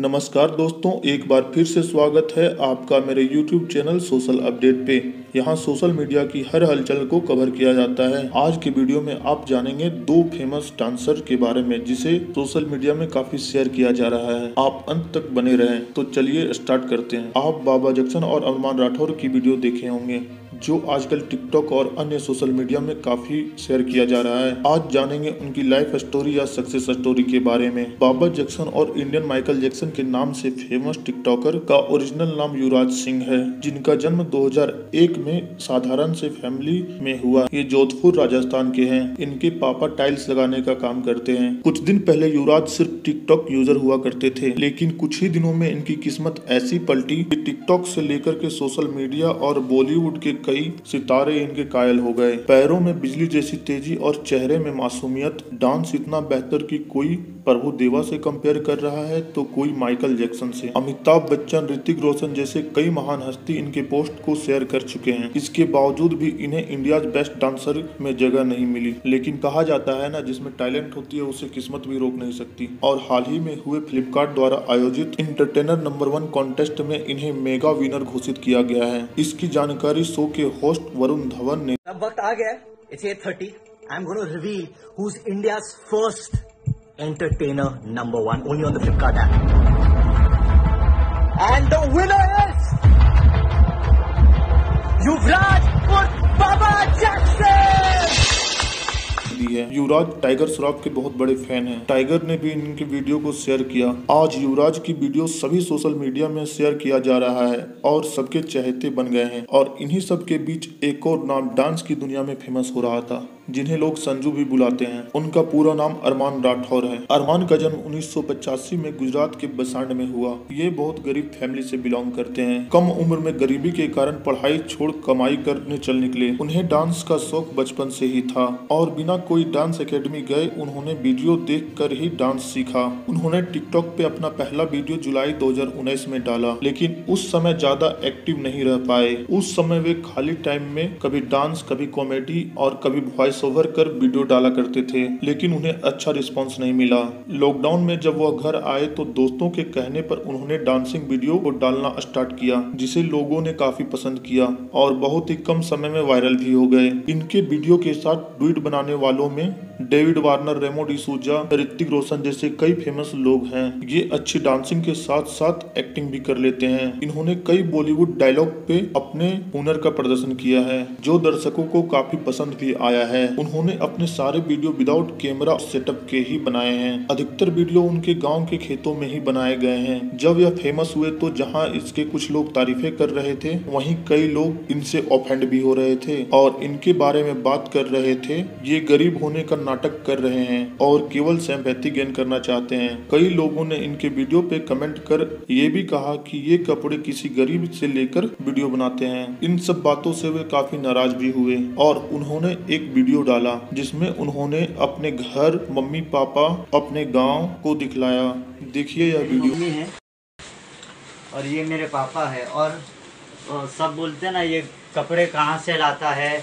नमस्कार दोस्तों, एक बार फिर से स्वागत है आपका मेरे YouTube चैनल सोशल अपडेट पे। यहाँ सोशल मीडिया की हर हलचल को कवर किया जाता है। आज के वीडियो में आप जानेंगे दो फेमस डांसर के बारे में जिसे सोशल मीडिया में काफी शेयर किया जा रहा है। आप अंत तक बने रहें। तो चलिए स्टार्ट करते हैं। आप बाबा जैक्सन और अरमान राठौर की वीडियो देखे होंगे जो आजकल टिकटॉक और अन्य सोशल मीडिया में काफी शेयर किया जा रहा है। आज जानेंगे उनकी लाइफ स्टोरी या सक्सेस स्टोरी के बारे में। बाबा जैक्सन और इंडियन माइकल जैक्सन के नाम से फेमस टिकटॉकर का ओरिजिनल नाम युवराज सिंह है, जिनका जन्म 2001 में साधारण से फैमिली में हुआ। ये जोधपुर राजस्थान के हैं। इनके पापा टाइल्स लगाने का काम करते हैं। कुछ दिन पहले युवराज सिर्फ टिकटॉक यूजर हुआ करते थे, लेकिन कुछ ही दिनों में इनकी किस्मत ऐसी पलटी कि टिकटॉक से लेकर के सोशल मीडिया और बॉलीवुड के कई सितारे इनके कायल हो गए। पैरों में बिजली जैसी तेजी और चेहरे में मासूमियत, डांस इतना बेहतर कि कोई प्रभु देवा से कंपेयर कर रहा है तो कोई माइकल जैक्सन से। अमिताभ बच्चन, ऋतिक रोशन जैसे कई महान हस्ती इनके पोस्ट को शेयर कर चुके हैं। इसके बावजूद भी इन्हें इंडियाज बेस्ट डांसर में जगह नहीं मिली। लेकिन कहा जाता है ना, जिसमें टैलेंट होती है उसे किस्मत भी रोक नहीं सकती। और हाल ही में हुए फ्लिपकार्ट द्वारा आयोजित एंटरटेनर नंबर 1 कॉन्टेस्ट में इन्हें मेगा विनर घोषित किया गया है। इसकी जानकारी शो के होस्ट वरुण धवन ने। अब वक्त आ गया है। 8:30 I'm going to reveal who's India's first entertainer number 1 only on the Flipkart app. And the winner is Yuvraj और बाबा जैक्सन। युवराज टाइगर श्रॉफ के बहुत बड़े फैन हैं। टाइगर ने भी इनके वीडियो को शेयर किया। आज युवराज की वीडियो सभी सोशल मीडिया में शेयर किया जा रहा है और सबके चहेते बन गए हैं। और इन्हीं सब के बीच एक और नाम डांस की दुनिया में फेमस हो रहा था, जिन्हें लोग संजू भी बुलाते हैं। उनका पूरा नाम अरमान राठौर है। अरमान का जन्म 1985 में गुजरात के बसांड में हुआ। ये बहुत गरीब फैमिली से बिलोंग करते हैं। कम उम्र में गरीबी के कारण पढ़ाई छोड़ कमाई करने चल निकले। उन्हें डांस का शौक बचपन से ही था और बिना कोई डांस एकेडमी गए उन्होंने वीडियो देखकर ही डांस सीखा। उन्होंने टिकटॉक पे अपना पहला वीडियो जुलाई 2019 में डाला, लेकिन उस समय ज्यादा एक्टिव नहीं रह पाए। उस समय वे खाली टाइम में कभी डांस, कभी कॉमेडी और कभी वॉइस ओवर कर वीडियो डाला करते थे, लेकिन उन्हें अच्छा रिस्पांस नहीं मिला। लॉकडाउन में जब वह घर आए तो दोस्तों के कहने पर उन्होंने डांसिंग वीडियो को डालना स्टार्ट किया, जिसे लोगों ने काफी पसंद किया और बहुत ही कम समय में वायरल भी हो गए। इनके वीडियो के साथ ड्यूट बनाने वालों में डेविड वार्नर, रेमो डिसूजा, ऋतिक रोशन जैसे कई फेमस लोग हैं। ये अच्छी डांसिंग के साथ साथ एक्टिंग भी कर लेते हैं। इन्होंने कई बॉलीवुड डायलॉग पे अपने हुनर का प्रदर्शन किया है, जो दर्शकों को काफी पसंद भी आया है। उन्होंने अपने सारे वीडियो विदाउट कैमरा सेटअप के ही बनाए हैं। अधिकतर वीडियो उनके गांव के खेतों में ही बनाए गए हैं। जब यह फेमस हुए तो जहां इसके कुछ लोग तारीफें कर रहे थे, वहीं कई लोग इनसे ऑफेंड भी हो रहे थे और इनके बारे में बात कर रहे थे। ये गरीब होने का नाटक कर रहे हैं और केवल सिंपैथी गेन करना चाहते हैं। कई लोगों ने इनके वीडियो पे कमेंट कर ये भी कहा कि ये कपड़े किसी गरीब से लेकर वीडियो बनाते हैं। इन सब बातों से वे काफी नाराज भी हुए और उन्होंने एक वीडियो डाला जिसमें उन्होंने अपने घर, मम्मी पापा, अपने गांव को दिखलाया। देखिए यह वीडियो। मम्मी है और ये मेरे पापा है और सब बोलते हैं ना, ये कपड़े कहाँ से लाता है,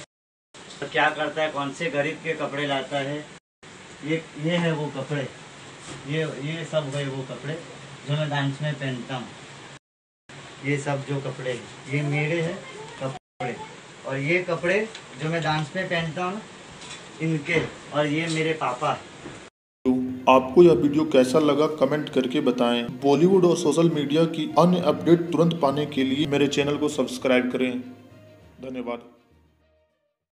क्या करता है, कौन से गरीब के कपड़े लाता है। ये है वो कपड़े, ये सब गए वो कपड़े जो मैं डांस में पहनता हूँ। ये सब जो कपड़े ये मेरे हैं कपड़े, और ये कपड़े जो मैं डांस में पहनता हूँ इनके, और ये मेरे पापा है। आपको यह वीडियो कैसा लगा कमेंट करके बताएं। बॉलीवुड और सोशल मीडिया की अन्य अपडेट तुरंत पाने के लिए मेरे चैनल को सब्सक्राइब करें। धन्यवाद।